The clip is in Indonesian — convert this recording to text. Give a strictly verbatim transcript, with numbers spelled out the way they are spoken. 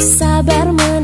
sabar.